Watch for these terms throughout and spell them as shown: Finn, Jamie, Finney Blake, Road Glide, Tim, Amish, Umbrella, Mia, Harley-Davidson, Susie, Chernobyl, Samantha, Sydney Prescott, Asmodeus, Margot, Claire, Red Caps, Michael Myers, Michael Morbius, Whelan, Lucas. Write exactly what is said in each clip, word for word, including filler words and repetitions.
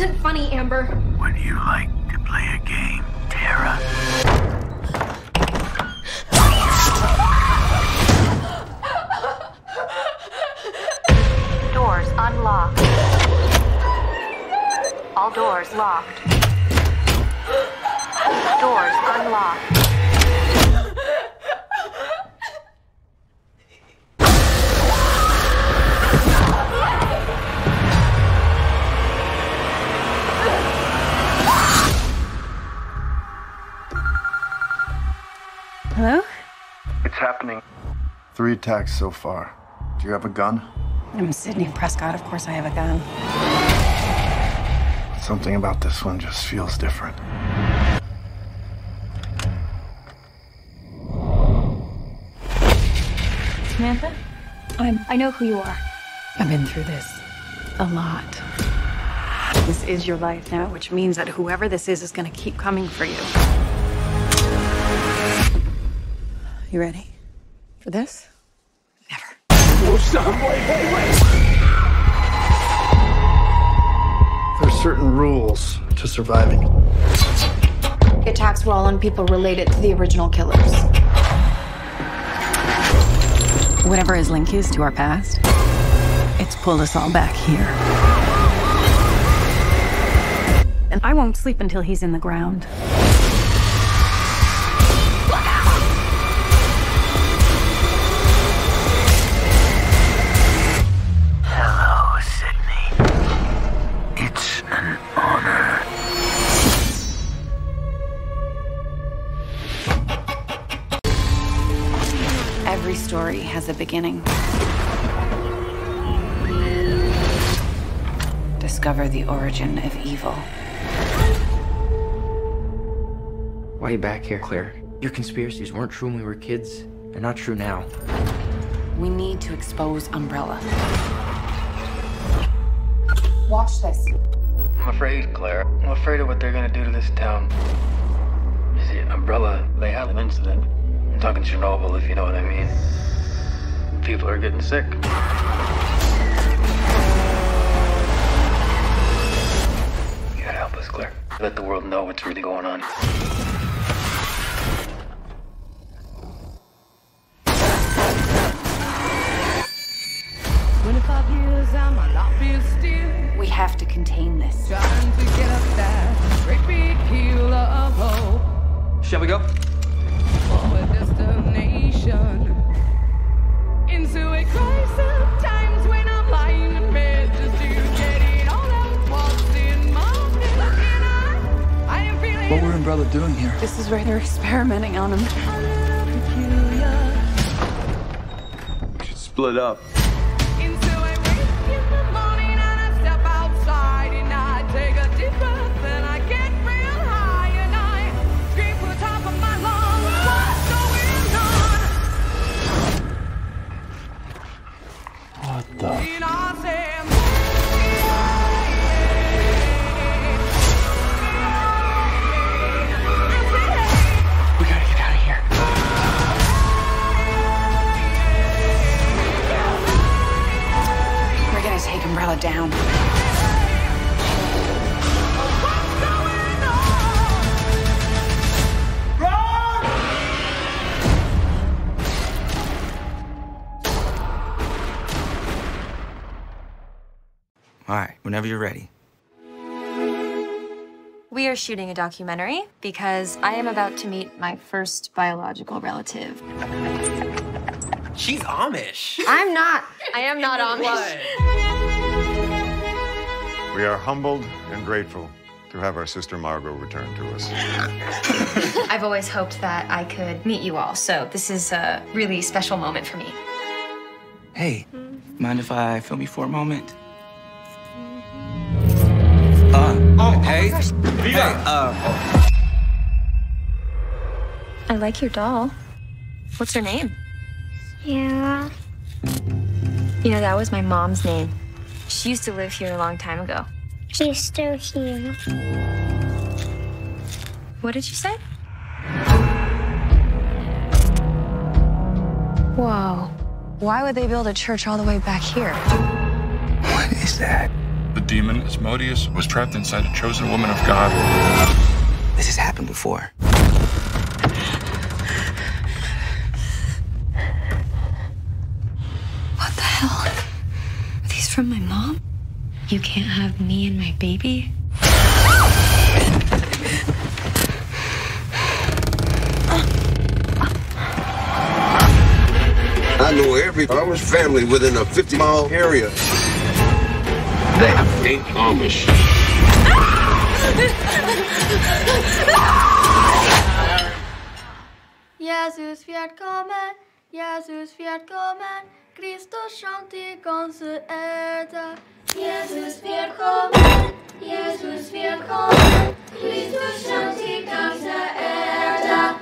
isn't funny, Amber. Would you like to play a game, Tara? Doors unlocked. All doors locked. Doors unlocked. Hello? It's happening. Three attacks so far. Do you have a gun? I'm Sydney Prescott. Of course I have a gun. Something about this one just feels different. Samantha? I'm... I know who you are. I've been through this a lot. This is your life now, which means that whoever this is is going to keep coming for you. You ready for this? Never. Oh, stop. Wait, wait, wait. There's certain rules to surviving. The attacks were all on people related to the original killers. Whatever his link is to our past, it's pulled us all back here. And I won't sleep until he's in the ground. Story has a beginning. Discover the origin of evil. Why are you back here, Claire? Your conspiracies weren't true when we were kids. They're not true now. We need to expose Umbrella. Watch this. I'm afraid, Claire. I'm afraid of what they're gonna do to this town. You see, Umbrella, they had an incident. I'm talking Chernobyl, if you know what I mean. People are getting sick. You gotta help us, Claire. Let the world know what's really going on. We have to contain this. Trying to get up that great big hill of hope. Shall we go? Destination into a crisis of times when I'm lying in bed just to get it all out. What's in my head? And I, I am feeling. What were Umbrella doing here? This is where they're experimenting on him. We should split up. Into a wake in the morning and I step outside and I take a deep breath and I get real high and I scream for the top of my lungs. What the f- we gotta get out of here. We're gonna take Umbrella down. All right, whenever you're ready. We are shooting a documentary because I am about to meet my first biological relative. She's Amish. I'm not. I am not Amish. We are humbled and grateful to have our sister Margot return to us. I've always hoped that I could meet you all, so this is a really special moment for me. Hey, mind if I film you for a moment? Uh, oh, hey, oh hey, uh. I like your doll. What's her name? Yeah. You know, that was my mom's name. She used to live here a long time ago. She's still here. What did you say? Whoa. Why would they build a church all the way back here? What is that? demon Asmodeus was trapped inside a chosen woman of God. This has happened before. What the hell? Are these from my mom? You can't have me and my baby? I know every Amish family within a fifty mile area. That ain't Amish. Jesus wird kommen, Jesus wird kommen, Christus shanti ganze Erde. Jesus wird kommen, Jesus wird kommen, Christus shanti ganze Erde.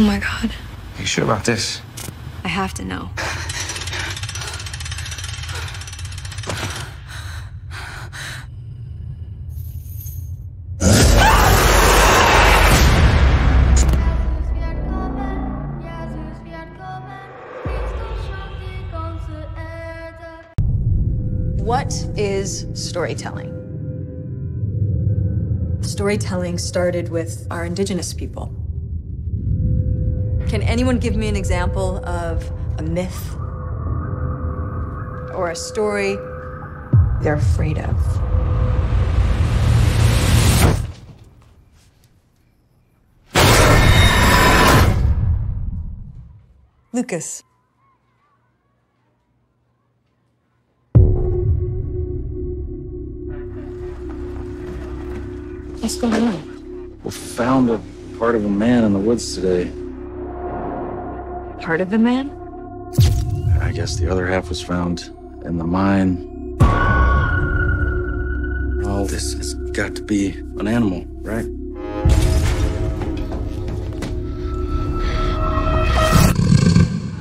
Oh my God. Are you sure about this? I have to know. What is storytelling? Storytelling started with our indigenous people. Can anyone give me an example of a myth or a story they're afraid of? Lucas. What's going on? We found a part of a man in the woods today. Part of the man? I guess the other half was found in the mine. All this has got to be an animal, right?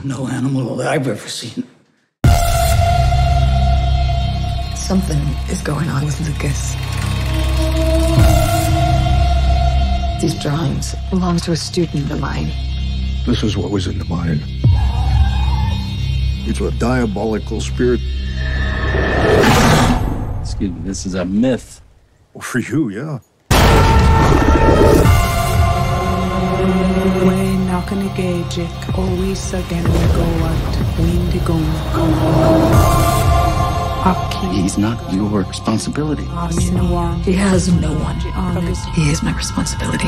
No animal that I've ever seen. Something is going on with Lucas. These drawings belong to a student of mine. This is what was in the mine. It's a diabolical spirit. Excuse me, this is a myth. Well, for you, yeah. We're not gonna gauge it. Always again we go out. Wind go. He's not your responsibility. He has no one. He is my responsibility.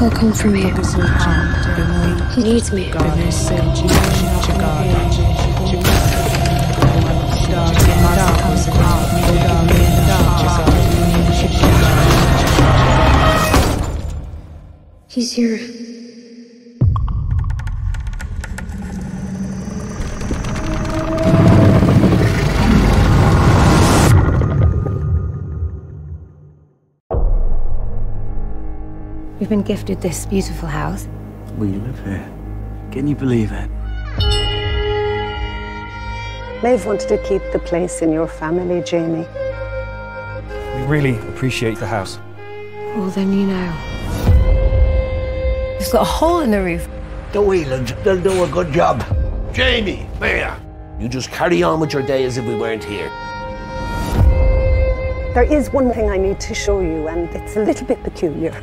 He'll come for me. He needs me. He's here. We've been gifted this beautiful house. We live here. Can you believe it? They've wanted to keep the place in your family, Jamie. We really appreciate the house. Well, then you know. It's got a hole in the roof. The Whelans, they'll do a good job. Jamie, Mia, you just carry on with your day as if we weren't here. There is one thing I need to show you, and it's a little bit peculiar.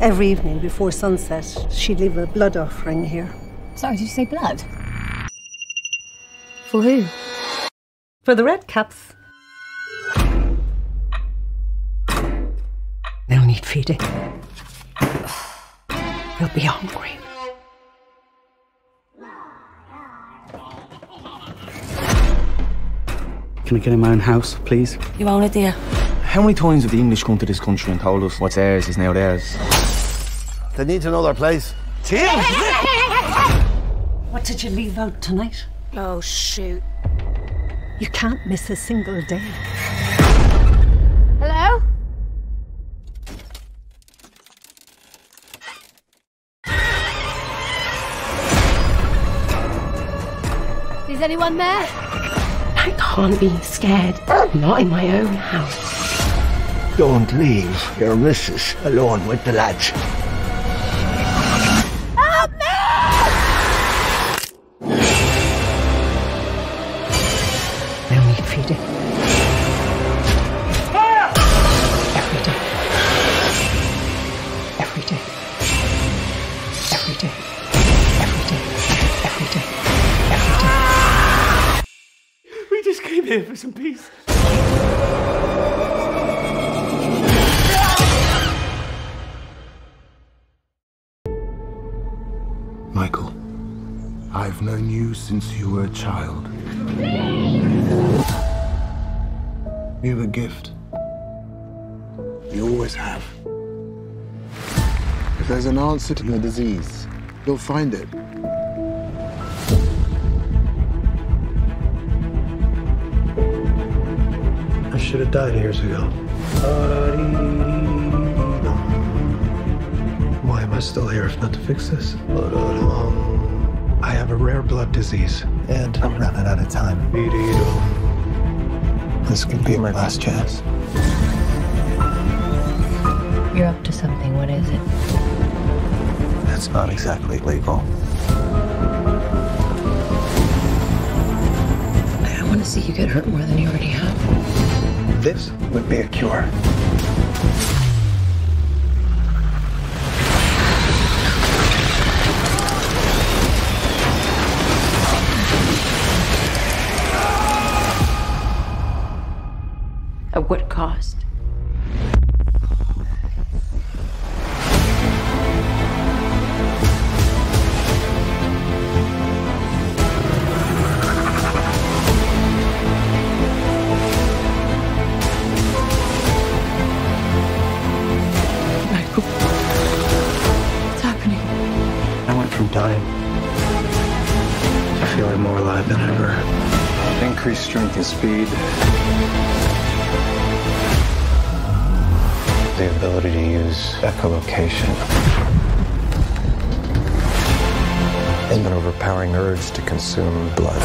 Every evening before sunset, she'd leave a blood offering here. Sorry, did you say blood? For who? For the Red Caps. They'll need feeding. They'll be hungry. Can I get in my own house, please? You own it, dear. How many times have the English come to this country and told us what's theirs is now theirs? They need to know their place. Tim! What did you leave out tonight? Oh, shoot. You can't miss a single day. Hello? Is anyone there? I can't be scared. Not in my own house. Don't leave your missus alone with the lads. For some peace. Michael, I've known you since you were a child. You have a gift. You always have. If there's an answer to your disease, you'll find it. Should have died years ago. Why am I still here if not to fix this? I have a rare blood disease, and I'm running out of time. This could be my last chance. You're up to something. What is it? That's not exactly legal. I don't want to see you get hurt more than you already have. This would be a cure. At what cost? Increased strength and speed. The ability to use echolocation. And an overpowering urge to consume blood.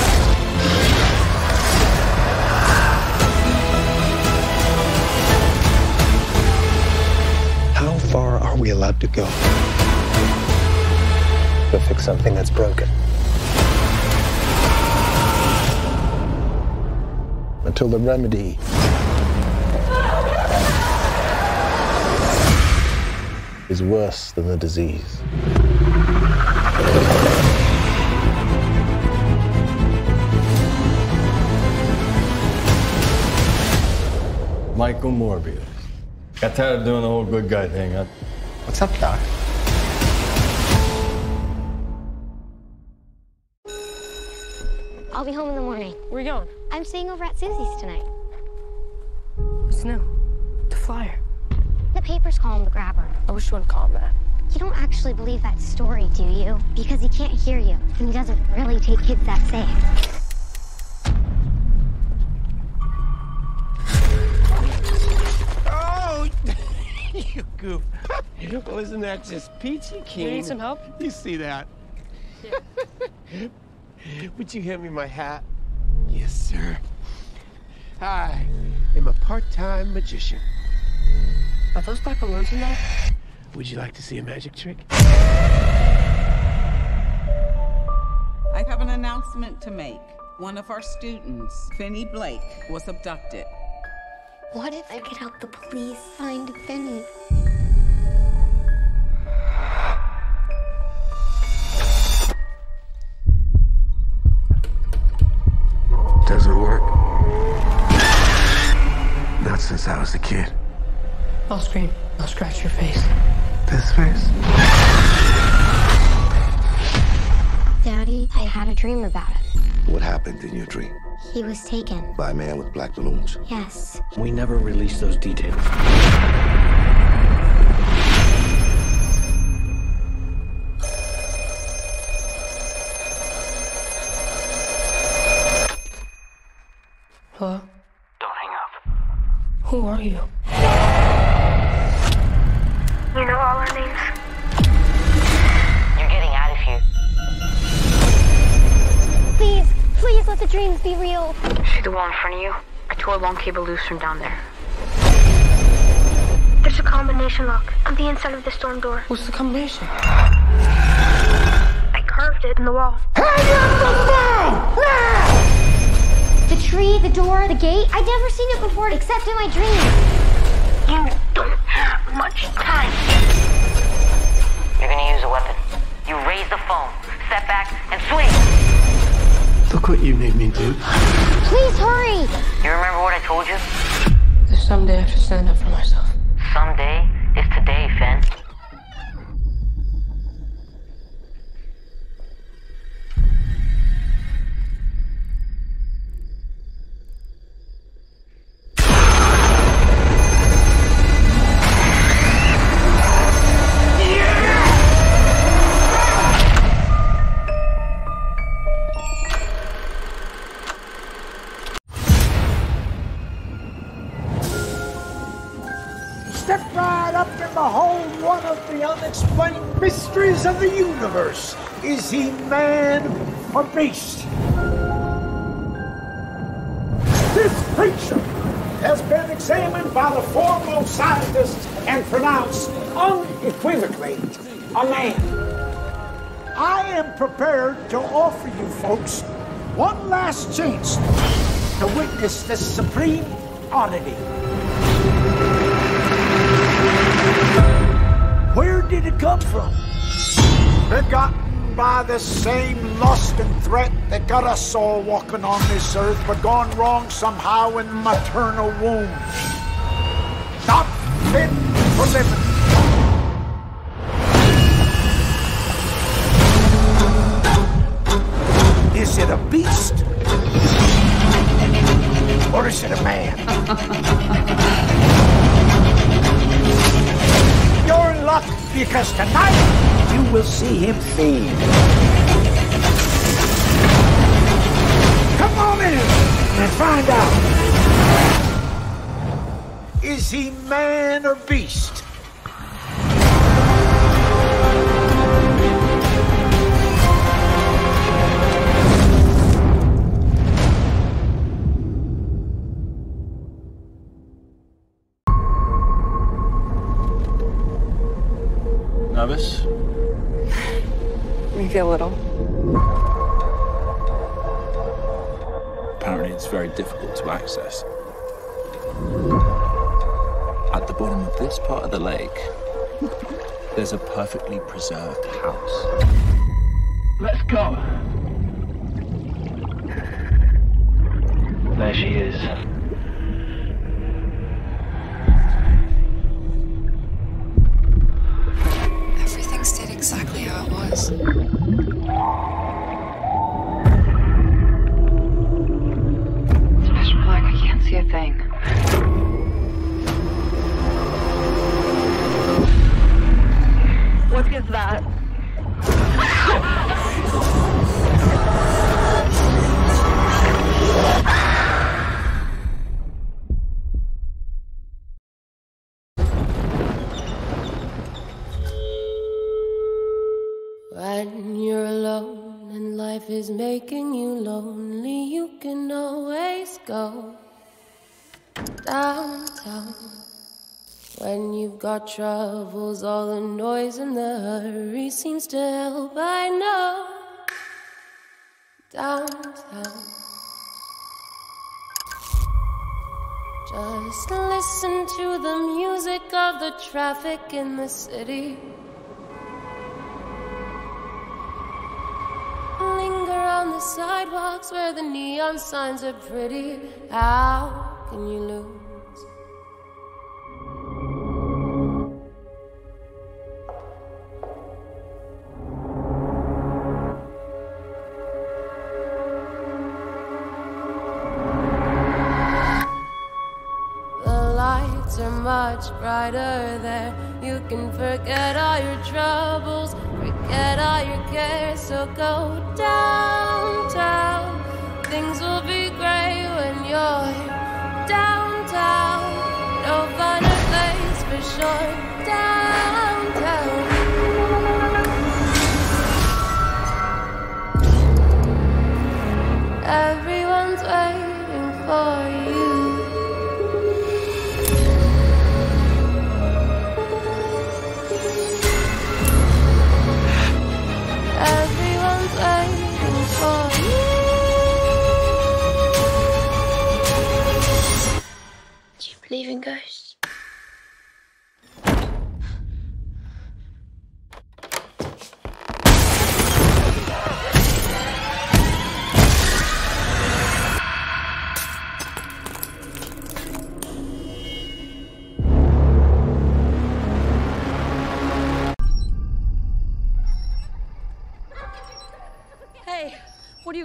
How far are we allowed to go to fix something that's broken? Until the remedy is worse than the disease. Michael Morbius. Got tired of doing the whole good guy thing, huh? What's up, Doc? I'll be home in the morning. Where are you going? I'm staying over at Susie's tonight. What's new? The flyer. The papers call him the grabber. I wish you wouldn't call him that. You don't actually believe that story, do you? Because he can't hear you, and he doesn't really take kids that safe. Oh! You goof. Well, isn't that just peachy keen? You need some help? You see that? Yeah. Would you hand me my hat? Yes, sir. I am a part-time magician. Are those black balloons in there? Would you like to see a magic trick? I have an announcement to make. One of our students, Finney Blake, was abducted. What if I could help the police find Finney? Doesn't work. Not since I was a kid. I'll scream. I'll scratch your face. This face? Daddy, I had a dream about it. What happened in your dream? He was taken. By a man with black balloons? Yes. We never released those details. Hello? Don't hang up. Who are you? You know all our names? You're getting out of here. Please, please let the dreams be real. See the wall in front of you? I tore a long cable loose from down there. There's a combination lock on the inside of the storm door. What's the combination? I carved it in the wall. Hang up the phone! Now! The tree, the door, the gate. I'd never seen it before except in my dreams. You don't have much time. You're gonna use a weapon. You raise the phone, step back, and swing. Look what you made me do. Please hurry! You remember what I told you? There's some day I have to stand up for myself. Someday is today, Finn. Unexplained mysteries of the universe. Is he man or beast? This creature has been examined by the foremost scientists and pronounced unequivocally a man. I am prepared to offer you folks one last chance to witness this supreme oddity. Where did it come from? Begotten by the same lust and threat that got us all walking on this earth, but gone wrong somehow in the maternal womb. Not fit for living. Is it a beast? Or is it a man? You're in luck, because tonight you will see him feed. Come on in and find out. Is he man or beast? Nervous? Maybe a little. Apparently it's very difficult to access. At the bottom of this part of the lake, there's a perfectly preserved house. Let's go. There she is. Exactly how it was. It's miserable, like I can't see a thing. What is that? When you're alone and life is making you lonely, you can always go downtown. When you've got troubles, all the noise and the hurry seems to help, I know. Downtown. Just listen to the music of the traffic in the city. Linger on the sidewalks where the neon signs are pretty. How can you lose? The lights are much brighter there. You can forget all your troubles, forget all your cares, so go downtown. Things will be great when you're downtown. No finer place for sure, downtown. Everyone's waiting for you.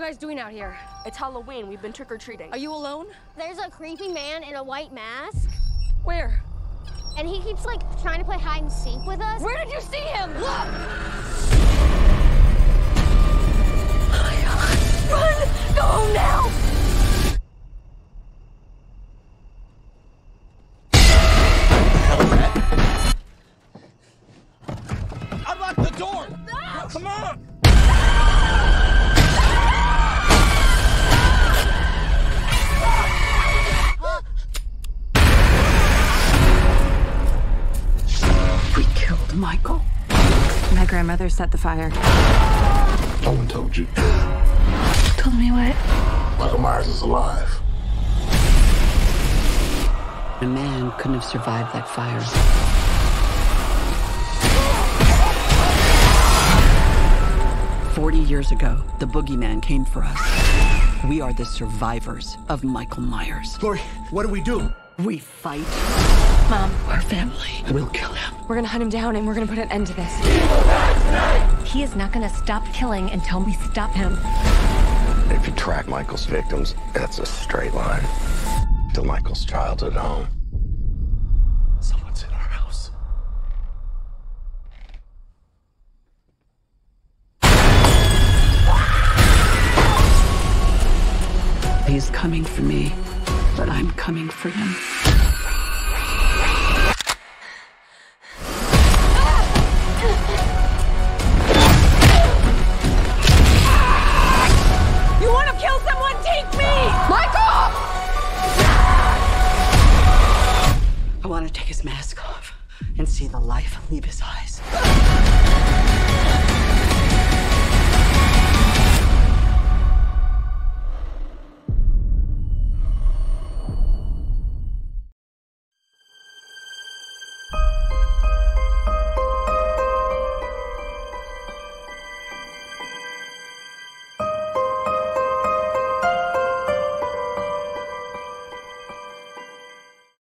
guys doing out here? It's Halloween. We've been trick-or-treating. Are you alone? There's a creepy man in a white mask. Where? And he keeps, like, trying to play hide and seek with us. Where did you see him? Look! Run! Go home now! Michael? My grandmother set the fire. No one told you. Told me what? Michael Myers is alive. A man couldn't have survived that fire. Forty years ago, the boogeyman came for us. We are the survivors of Michael Myers. Lori, what do we do? We fight. Mom, our family will kill him. We're gonna hunt him down and we're gonna put an end to this. He will die tonight! He is not gonna stop killing until we stop him. If you track Michael's victims, that's a straight line to Michael's childhood home. Someone's in our house. He's coming for me, but I'm coming for him. Take his mask off and see the life leave his eyes.